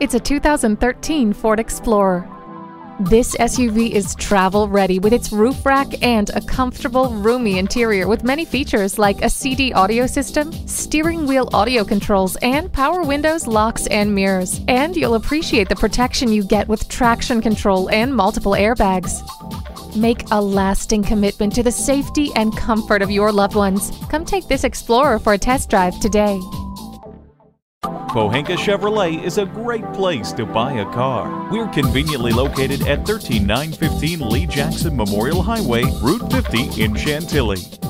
It's a 2013 Ford Explorer. This SUV is travel ready with its roof rack and a comfortable, roomy interior with many features like a CD audio system, steering wheel audio controls, and power windows, locks, and mirrors. And you'll appreciate the protection you get with traction control and multiple airbags. Make a lasting commitment to the safety and comfort of your loved ones. Come take this Explorer for a test drive today. Pohanka Chevrolet is a great place to buy a car. We're conveniently located at 13915 Lee Jackson Memorial Highway, Route 50 in Chantilly.